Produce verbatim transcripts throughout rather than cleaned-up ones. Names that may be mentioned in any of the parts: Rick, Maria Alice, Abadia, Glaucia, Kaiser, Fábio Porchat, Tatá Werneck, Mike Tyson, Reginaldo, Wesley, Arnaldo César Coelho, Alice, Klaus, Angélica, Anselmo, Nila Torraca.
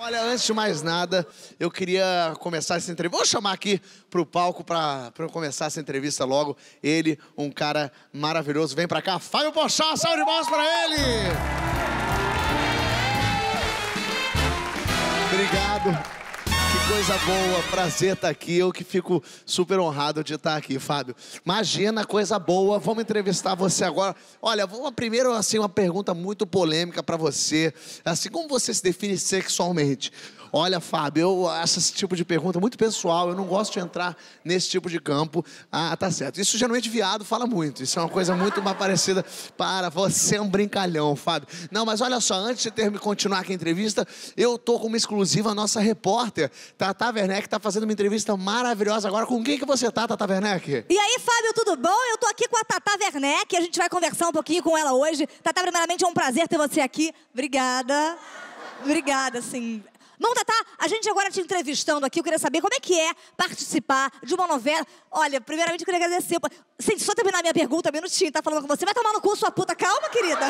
Olha, antes de mais nada, eu queria começar essa entrevista. Vou chamar aqui pro palco para começar essa entrevista logo. Ele, um cara maravilhoso. Vem para cá, Fábio Porchat, salve de palmas para ele! Obrigado. Que coisa boa, prazer estar aqui. Eu que fico super honrado de estar aqui, Fábio. Imagina, coisa boa, vamos entrevistar você agora. Olha, vamos primeiro, assim, uma pergunta muito polêmica para você. Assim, como você se define sexualmente? Olha, Fábio, eu acho esse tipo de pergunta muito pessoal, eu não gosto de entrar nesse tipo de campo. Ah, tá certo. Isso geralmente viado fala muito, isso é uma coisa muito mais parecida para você, é um brincalhão, Fábio. Não, mas olha só, antes de ter me continuar aqui a entrevista, eu tô com uma exclusiva, a nossa repórter, Tatá Werneck, tá fazendo uma entrevista maravilhosa agora. Com quem que você tá, Tatá Werneck? E aí, Fábio, tudo bom? Eu tô aqui com a Tatá Werneck, a gente vai conversar um pouquinho com ela hoje. Tatá, primeiramente, é um prazer ter você aqui. Obrigada. Obrigada, sim. Bom, Tatá, a gente agora te entrevistando aqui, eu queria saber como é que é participar de uma novela. Olha, primeiramente eu queria agradecer. Sim, só terminar minha pergunta, um minutinho, tá falando com você. Vai tomar no cu, sua puta. Calma, querida.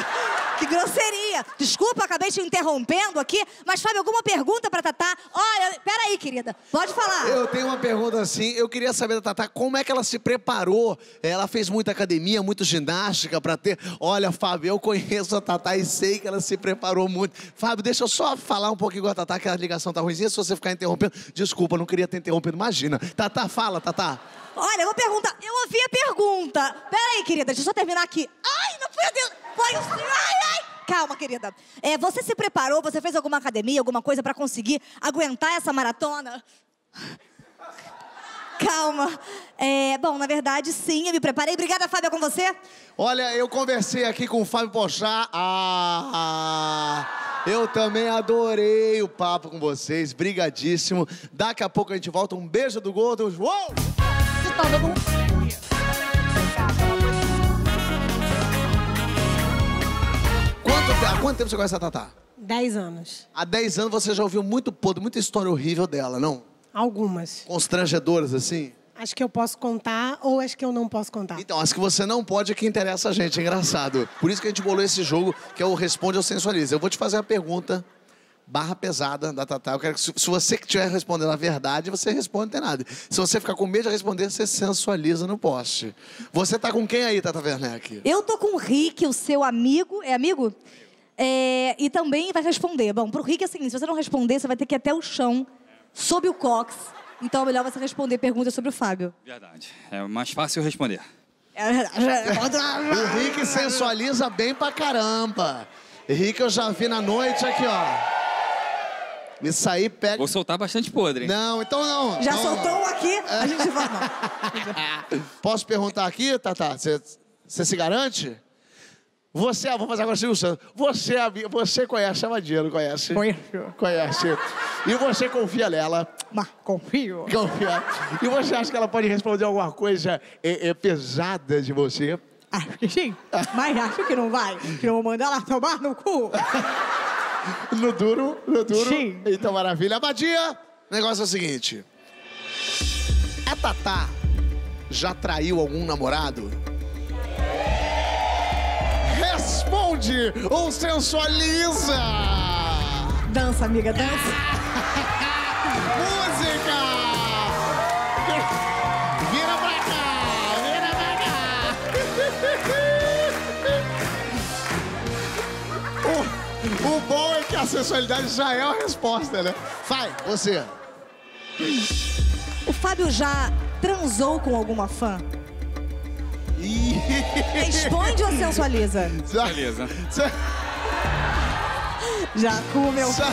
Que grosseria. Desculpa, acabei te interrompendo aqui, mas Fábio, alguma pergunta pra Tatá? Olha, peraí, querida, pode falar. Eu tenho uma pergunta assim, eu queria saber da Tatá, como é que ela se preparou? Ela fez muita academia, muito ginástica pra ter... Olha, Fábio, eu conheço a Tatá e sei que ela se preparou muito. Fábio, deixa eu só falar um pouquinho com a Tatá, que ela... A ligação tá ruimzinha, se você ficar interrompendo. Desculpa, não queria ter interrompido, imagina. Tatá, fala, Tatá. Olha, eu vou perguntar. Eu ouvi a pergunta. Peraí, querida, deixa eu só terminar aqui. Ai, não foi Deus. Foi o senhor. Ai, ai. Calma, querida. É, você se preparou, você fez alguma academia, alguma coisa pra conseguir aguentar essa maratona? Calma. É, bom, na verdade, sim, eu me preparei. Obrigada, Fábio, com você. Olha, eu conversei aqui com o Fábio Porchat. Ah, ah, eu também adorei o papo com vocês. Brigadíssimo. Daqui a pouco a gente volta. Um beijo do gordo. Uou! Quanto, há quanto tempo você conhece a Tatá? Dez anos. Há dez anos você já ouviu muito podre, muita história horrível dela, não? Algumas. Constrangedoras, assim? Acho que eu posso contar ou acho que eu não posso contar. Então, acho que você não pode é que interessa a gente, é engraçado. Por isso que a gente bolou esse jogo, que é o Responde ou Sensualiza. Eu vou te fazer uma pergunta barra pesada da Tatá. Eu quero que, se você que estiver respondendo a verdade, você responde, não tem nada. Se você ficar com medo de responder, você sensualiza no poste. Você tá com quem aí, Tatá Werneck? Eu tô com o Rick, o seu amigo. É amigo? É... E também vai responder. Bom, pro Rick é o seguinte, se você não responder, você vai ter que ir até o chão... Sobre o Cox, então é melhor você responder perguntas sobre o Fábio. Verdade, é mais fácil responder. O Rick sensualiza bem pra caramba. Rick eu já vi na noite aqui, ó. Isso aí pega... Vou soltar bastante podre, hein? Não, então não. Já não, soltou um aqui, a gente vai... Não. Posso perguntar aqui, Tatá? Você se garante? Você, vou fazer agora assim, você, você conhece a Abadia, não conhece? Conheço. Conhece. E você confia nela? Mas confio. Confia. E você acha que ela pode responder alguma coisa é, é, pesada de você? Acho que sim, mas acho que não vai, que eu vou mandar ela tomar no cu. No duro, no duro. Sim. Então, maravilha. Abadia, o negócio é o seguinte. A Tatá já traiu algum namorado? Responde ou sensualiza? Dança, amiga, dança. Música! Vira pra cá, vira pra cá. o, o bom é que a sensualidade já é a resposta, né? Vai, você. O Fábio já transou com alguma fã? Responde ou sensualiza? Sensualiza. Já com o meu... Já...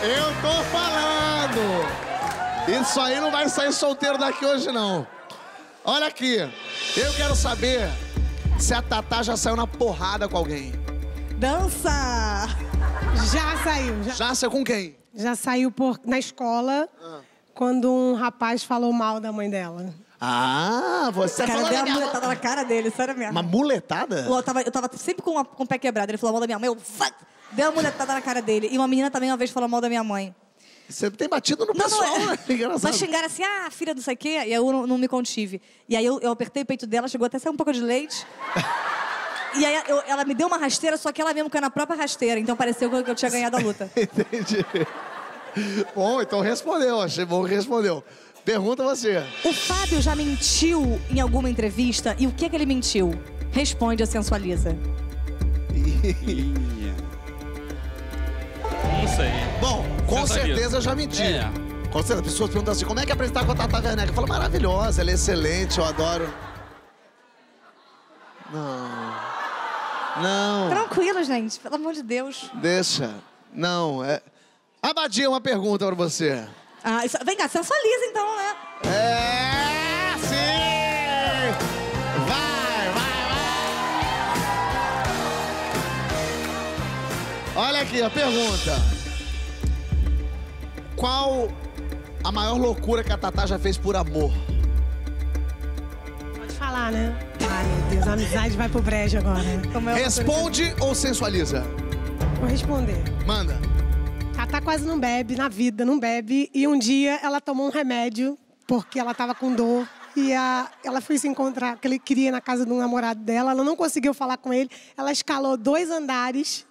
Eu tô falando! Isso aí não vai sair solteiro daqui hoje, não. Olha aqui, eu quero saber se a Tatá já saiu na porrada com alguém. Dança! Já saiu. Já, já saiu com quem? Já saiu por... na escola, ah. Quando um rapaz falou mal da mãe dela. Ah, você falou da minha mãe. Cara, deu uma muletada na cara dele, isso era mesmo. Uma muletada? Eu tava, eu tava sempre com, uma, com o pé quebrado, ele falou mal da minha mãe, eu... Deu uma muletada na cara dele. E uma menina também uma vez falou mal da minha mãe. Você tem batido no não, pessoal, não, né? Mas xingaram assim, ah, filha do sei o quê, e eu não, não me contive. E aí eu, eu apertei o peito dela, chegou até a sair um pouco de leite. E aí eu, ela me deu uma rasteira, só que ela mesmo caiu na própria rasteira. Então pareceu que eu tinha ganhado a luta. Entendi. Bom, então respondeu. Achei bom que respondeu. Pergunta você. O Fábio já mentiu em alguma entrevista? E o que é que ele mentiu? Responde a Sensualiza. Não sei. Bom, com certeza eu já menti. É. Com certeza. As pessoas perguntam assim, como é que é apresentar com a Tatá Werneck? Eu falo, maravilhosa, ela é excelente, eu adoro. Não. Não. Tranquilo, gente. Pelo amor de Deus. Deixa. Não. É... Abadia, uma pergunta pra você. Ah, isso... Vem cá, Sensualiza então, né? É, sim! Vai, vai, vai! Olha aqui a pergunta. Qual a maior loucura que a Tatá já fez por amor? Pode falar, né? Ai, meu Deus, a amizade vai pro brejo agora. É Responde ou Sensualiza? Vou responder. Manda. Tatá quase não bebe, na vida, não bebe. E um dia ela tomou um remédio, porque ela tava com dor. E a, ela foi se encontrar, que ele queria, na casa de um namorado dela. Ela não conseguiu falar com ele. Ela escalou dois andares,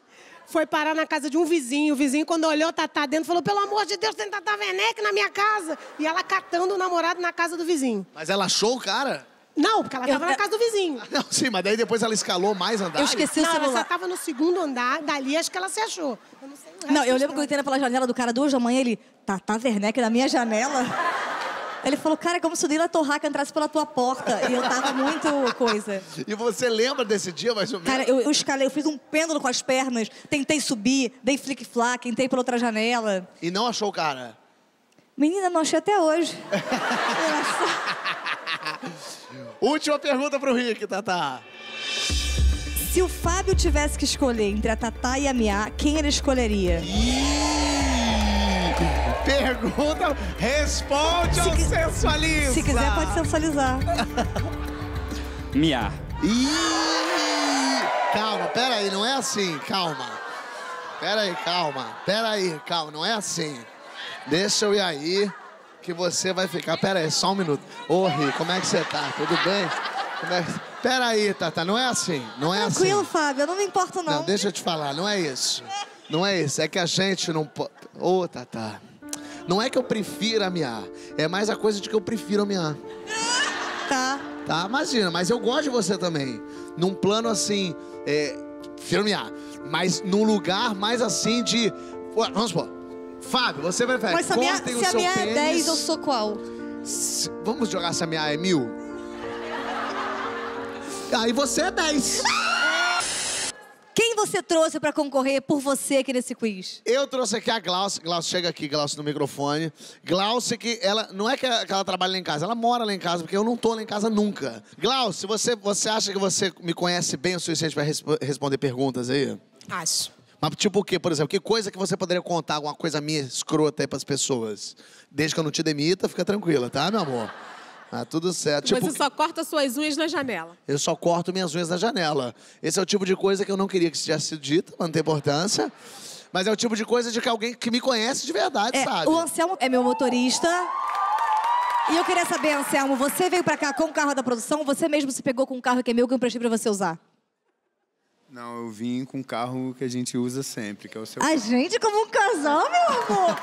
foi parar na casa de um vizinho. O vizinho, quando olhou Tatá dentro, falou, pelo amor de Deus, tem Tatá Werneck na minha casa. E ela catando o namorado na casa do vizinho. Mas ela achou o cara? Não, porque ela tava eu... na casa do vizinho. Não, sim, mas daí depois ela escalou mais andares. Eu esqueci o celular. Não, ela só tava no segundo andar, dali acho que ela se achou. Eu não sei o resto. Não, eu lembro que eu entrei pela janela do cara, duas da manhã, ele... Tatá Werneck na minha janela? Ele falou, cara, é como se o Nila Torraca entrasse pela tua porta. E eu tava muito coisa. E você lembra desse dia, mais ou menos? Cara, eu, eu escalei, eu fiz um pêndulo com as pernas, tentei subir, dei flick-flack, entrei pela outra janela. E não achou o cara? Menina, não achei até hoje. Última pergunta pro Rick, Tatá. Se o Fábio tivesse que escolher entre a Tatá e a Mia, quem ele escolheria? Yeah. Pergunta, responde se ou que... sensualiza? Se quiser, pode sensualizar. Mia. Yeah. Calma, peraí, não é assim, calma. Peraí, calma, peraí, calma, não é assim. Deixa eu ir aí. Que você vai ficar... Pera aí, só um minuto. Ô, Ri, como é que você tá? Tudo bem? Como é que... Pera aí, Tatá, não é assim, não é Tranquilo, assim. Tranquilo, Fábio, eu não me importo, não. Não, deixa eu te falar, não é isso. Não é isso, é que a gente não pode... Ô, Tatá, não é que eu prefiro a Mia, é mais a coisa de que eu prefiro a Mia. Tá. Tá, imagina, mas eu gosto de você também. Num plano assim, é... prefiro a Mia, mas num lugar mais assim de... Vamos supor. Fábio, você prefere? Mas se a minha, se a minha é dez, eu sou qual? Se, vamos jogar se a minha é mil? Aí você é dez. Quem você trouxe pra concorrer por você aqui nesse quiz? Eu trouxe aqui a Glaucia. Glaucia, chega aqui, Glaucia, no microfone. Glaucia, que ela... Não é que ela trabalha lá em casa, ela mora lá em casa, porque eu não tô lá em casa nunca. Glaucia, você, você acha que você me conhece bem o suficiente pra resp responder perguntas aí? Acho. Mas tipo o quê, por exemplo? Que coisa que você poderia contar, alguma coisa minha escrota aí pras pessoas? Desde que eu não te demita, fica tranquila, tá, meu amor? Ah, tudo certo. Tipo, você só corta suas unhas na janela. Eu só corto minhas unhas na janela. Esse é o tipo de coisa que eu não queria que tivesse sido dita, mas não tem importância. Mas é o tipo de coisa de que alguém que me conhece de verdade, é, sabe? O Anselmo é meu motorista. E eu queria saber, Anselmo, você veio pra cá com o carro da produção, você mesmo se pegou com um carro que é meu, que eu emprestei pra você usar? Não, eu vim com um carro que a gente usa sempre, que é o seu carro. A gente como um casal, meu amor!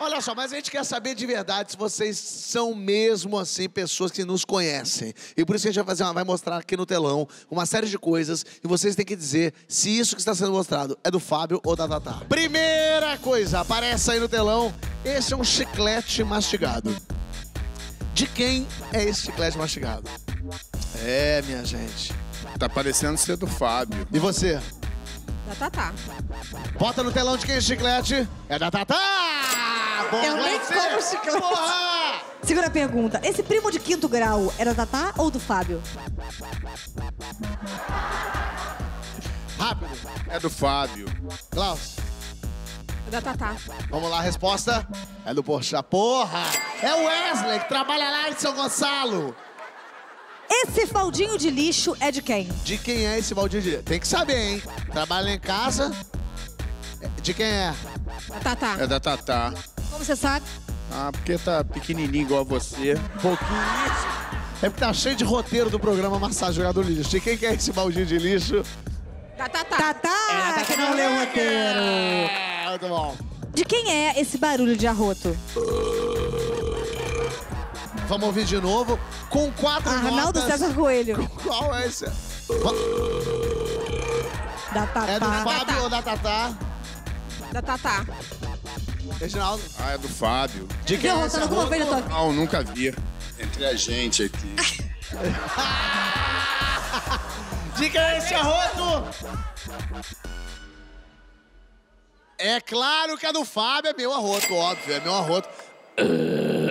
Olha só, mas a gente quer saber de verdade se vocês são mesmo, assim, pessoas que nos conhecem. E por isso que a gente vai fazer, vai mostrar aqui no telão uma série de coisas e vocês têm que dizer se isso que está sendo mostrado é do Fábio ou da Tatá. Primeira coisa, aparece aí no telão, esse é um chiclete mastigado. De quem é esse chiclete mastigado? É, minha gente... Tá parecendo ser do Fábio. E você? Da Tatá. Bota no telão de quem é chiclete? É da Tatá! Eu nem como chiclete. Porra! Segura a pergunta. Esse primo de quinto grau era da Tatá ou do Fábio? Rápido. É do Fábio. Klaus. É da Tatá. Vamos lá, a resposta? É do Porchat. Porra! É o Wesley, que trabalha lá em São Gonçalo. Esse baldinho de lixo é de quem? De quem é esse baldinho de lixo? Tem que saber, hein? Trabalha em casa. De quem é? Da Tatá. É da Tatá. Como você sabe? Ah, porque tá pequenininho igual a você. Pouquinho. É porque tá cheio de roteiro do programa Massagem Jogador Lixo. E quem quer esse baldinho de lixo? Tatá! Tatá! É, Tatá que não leu o roteiro! É, muito bom. De quem é esse barulho de arroto? Vamos ouvir de novo. Com quatro Arnaldo notas... Arnaldo César Coelho. Qual é esse? Da Tatá. É do Fábio da ou da Tatá? Da Tatá. Reginaldo? Ah, é do Fábio. De quem é esse alguma vez na tua... Não, nunca vi. Entre a gente aqui. De quem é esse arroto? É claro que é do Fábio, é meu arroto, óbvio. É meu arroto.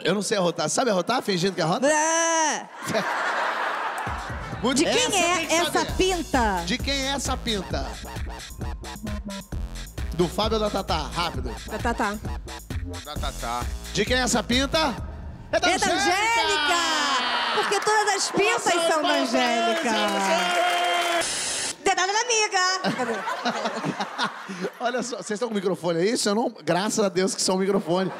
Eu não sei arrotar. Sabe arrotar? Fingindo que arrota? De quem essa é que essa saber. pinta? De quem é essa pinta? Do Fábio ou da Tatá? Rápido. Da Tatá. Da Tatá. De quem é essa pinta? É da, é da Angélica! Angélica! Porque todas as pintas Nossa, são da Angélica. Dedada da amiga! Olha só, vocês estão com o microfone aí? Eu não... Graças a Deus que são o microfone.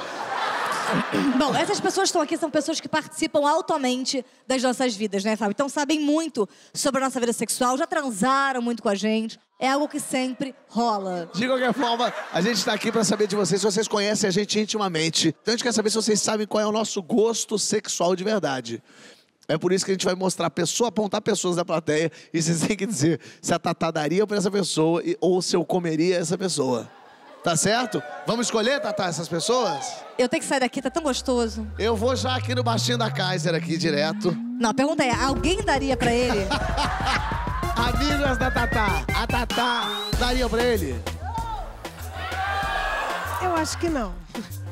Bom, essas pessoas que estão aqui são pessoas que participam altamente das nossas vidas, né, Fábio? Então sabem muito sobre a nossa vida sexual, já transaram muito com a gente. É algo que sempre rola. De qualquer forma, a gente está aqui para saber de vocês, se vocês conhecem a gente intimamente. Então a gente quer saber se vocês sabem qual é o nosso gosto sexual de verdade. É por isso que a gente vai mostrar pessoa, apontar pessoas da plateia e vocês têm que dizer se a Tatá daria pra essa pessoa ou se eu comeria essa pessoa. Tá certo? Vamos escolher, Tatá, essas pessoas? Eu tenho que sair daqui, tá tão gostoso. Eu vou já aqui no baixinho da Kaiser, aqui, direto. Não, a pergunta é, alguém daria pra ele? Amigas da Tatá, a Tatá daria pra ele? Eu acho que não.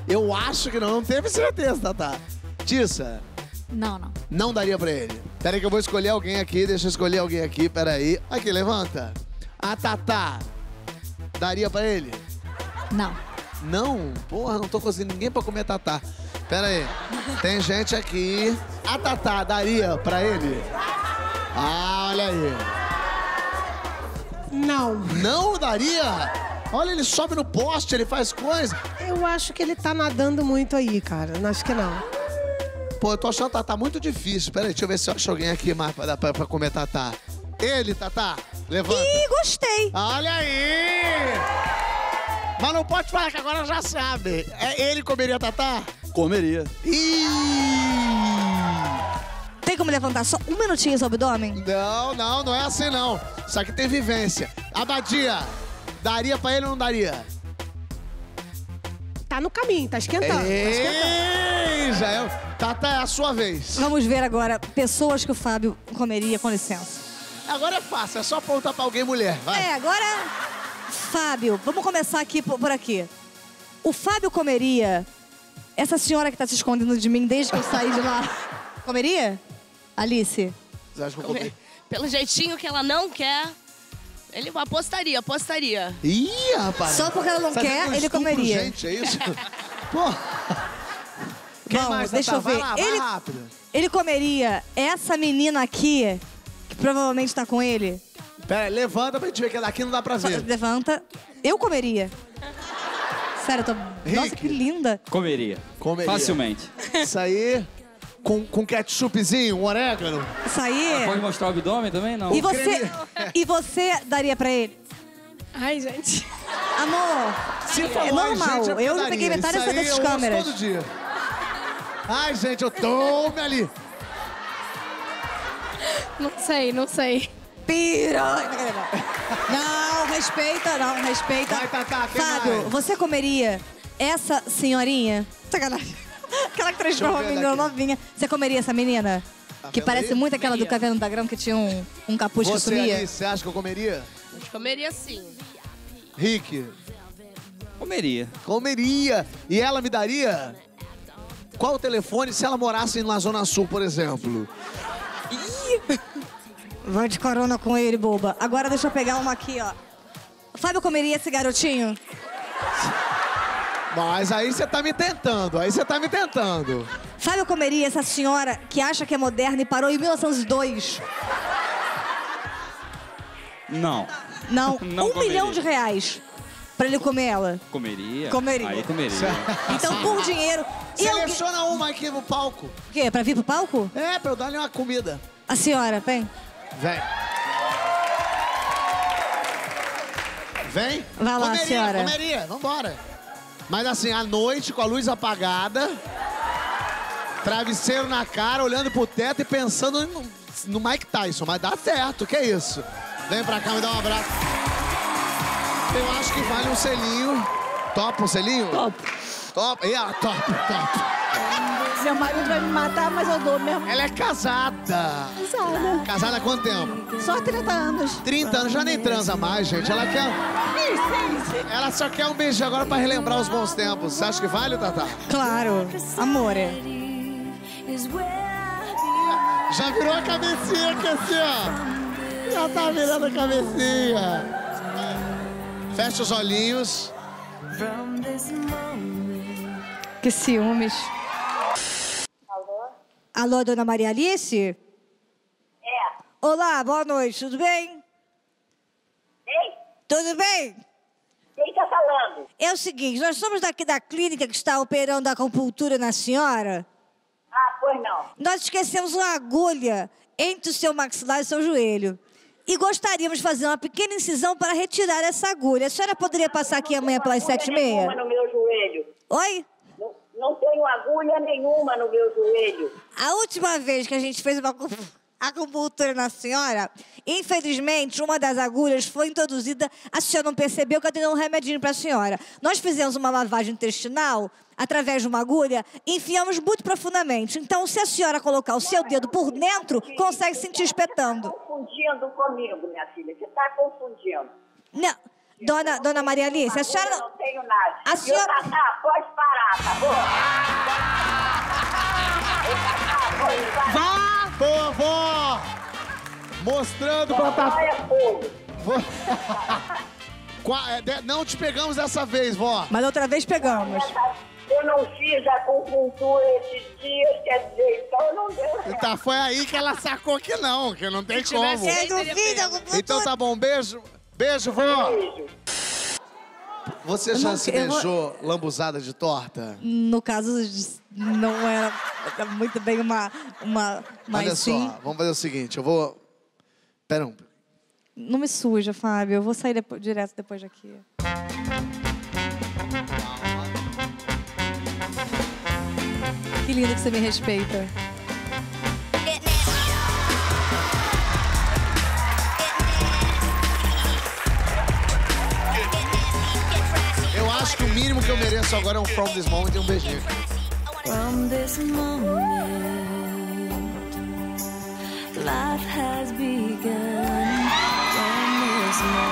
Eu acho que não, não teve certeza, Tatá. Tissa? Não, não. Não daria pra ele. Peraí que eu vou escolher alguém aqui, deixa eu escolher alguém aqui, peraí. Aqui, levanta. A Tatá daria pra ele? Não. Não? Porra, não tô conseguindo ninguém pra comer Tatá. Pera aí. Tem gente aqui. A Tatá daria pra ele? Ah, olha aí. Não. Não daria? Olha, ele sobe no poste, ele faz coisa. Eu acho que ele tá nadando muito aí, cara. Não acho que não. Pô, eu tô achando Tatá muito difícil. Pera aí, deixa eu ver se eu acho alguém aqui mais pra, pra, pra comer Tatá. Ele, Tatá, levanta. Ih, gostei. Olha aí. Mas não pode falar, que agora já sabe. É, ele comeria a Tatá? Comeria. Ih! Tem como levantar só um minutinho seu abdômen? Não, não, não é assim não. Isso aqui tem vivência. Abadia, daria pra ele ou não daria? Tá no caminho, tá esquentando. Ei, tá esquentando. Já é, Tatá, é a sua vez. Vamos ver agora pessoas que o Fábio comeria, com licença. Agora é fácil, é só apontar pra alguém mulher, vai. É, agora... Fábio, vamos começar aqui por, por aqui. O Fábio comeria essa senhora que tá se escondendo de mim desde que eu saí de lá. Comeria? Alice? Você acha que eu comeria? Pelo jeitinho que ela não quer, ele apostaria, apostaria. Ih, rapaz! Só porque ela não Sabe quer, que ele comeria. Gente, é isso? Pô! Quem Bom, mais? deixa tá, eu ver. Vai lá, vai ele, rápido. Ele comeria essa menina aqui, que provavelmente tá com ele. Pera, levanta pra gente ver, que daqui não dá pra ver. Levanta. Eu comeria. Sério, eu tô... Rick. Nossa, que linda. Comeria. Comeria. Facilmente. Isso aí, com, com ketchupzinho, um orégano. Isso aí... Ela pode mostrar o abdômen também? Não. E você, e você daria pra ele? Ai, gente. Amor, Se falou, é normal. Gente, eu já peguei metade dessa dessas câmeras. Isso todo dia. Ai, gente, eu tô ali. Não sei, não sei. Piranha. Não, respeita, não, respeita. Vai, Tatá, quem Fábio, mais? Você comeria essa senhorinha? Sacanagem. Aquela que transforma uma menina novinha. Você comeria essa menina? Tá que parece aí? muito aquela comeria. do Caverna da Grama, que tinha um, um capuz você, que sumia. Alice, você acha que eu comeria? Eu comeria sim. Rick? Comeria. Comeria. E ela me daria? Qual o telefone se ela morasse na Zona Sul, por exemplo? Ih... Vai de corona com ele, boba. Agora deixa eu pegar uma aqui, ó. Fábio comeria esse garotinho? Mas aí você tá me tentando, aí você tá me tentando. Fábio comeria essa senhora que acha que é moderna e parou em mil novecentos e dois? Não. Não? Não um comeria. milhão de reais Pra ele comer ela. Comeria. Comeria. Aí comeria. Então, sim, por dinheiro... Seleciona eu... uma aqui no palco. O quê? Pra vir pro palco? É, pra eu dar-lhe uma comida. A senhora, vem. Vem. Vem. Vai lá, comeria, senhora. Comeria, vambora. Mas assim, à noite, com a luz apagada, travesseiro na cara, olhando pro teto e pensando no, no Mike Tyson. Mas dá certo, que é isso. Vem pra cá, me dá um abraço. Eu acho que vale um selinho. Topa um selinho? Topo. Top. Yeah, top, top. Meu marido vai me matar, mas eu dou mesmo. Ela é casada. Casada. Casada há quanto tempo? Só trinta anos. trinta anos, já nem transa mais, gente. Ela quer... Ela só quer um beijo agora pra relembrar os bons tempos. Você acha que vale, Tatá? Claro. Amor. Já virou a cabecinha aqui assim, ó. Já tá virando a cabecinha. Fecha os olhinhos. Que ciúmes. Alô? Alô, dona Maria Alice? É. Olá, boa noite, tudo bem? Bem? Tudo bem? Quem tá falando? É o seguinte, nós somos daqui da clínica que está operando a acupuntura na senhora. Ah, pois não. Nós esquecemos uma agulha entre o seu maxilar e o seu joelho. E gostaríamos de fazer uma pequena incisão para retirar essa agulha. A senhora poderia passar aqui amanhã pelas sete e meia? Não tenho agulha nenhuma no meu joelho. Oi? Não, não tenho agulha nenhuma no meu joelho. A última vez que a gente fez uma acupuntura na senhora, infelizmente, uma das agulhas foi introduzida. A senhora não percebeu que eu dei um remedinho para a senhora. Nós fizemos uma lavagem intestinal através de uma agulha, enfiamos muito profundamente. Então, se a senhora colocar o seu dedo por dentro, consegue sentir espetando. Você está confundindo comigo, minha filha. Você está confundindo. Não. Dona, dona Maria Alice, a senhora... Eu não tenho nada. A senhora... Tatá, pode parar, tá bom? Vá, vovó! Mostrando pra Tatá... Não te pegamos dessa vez, vó. Mas outra vez pegamos. Eu não fiz a acupuntura esses dias, quer dizer, então não deu certo. Tá, foi aí que ela sacou que não, que não tem como. Então tá bom, beijo. Beijo, vó. Beijo. Você já não, se beijou vou... lambuzada de torta? No caso, não era muito bem uma... uma mas olha sim. Só, vamos fazer o seguinte, eu vou... Pera um... Não me suja, Fábio, eu vou sair depois, direto depois daqui. Que lindo que você me respeita. Eu acho que o mínimo que eu mereço agora é um From This Moment e um beijinho. From this moment, life has begun. From this moment.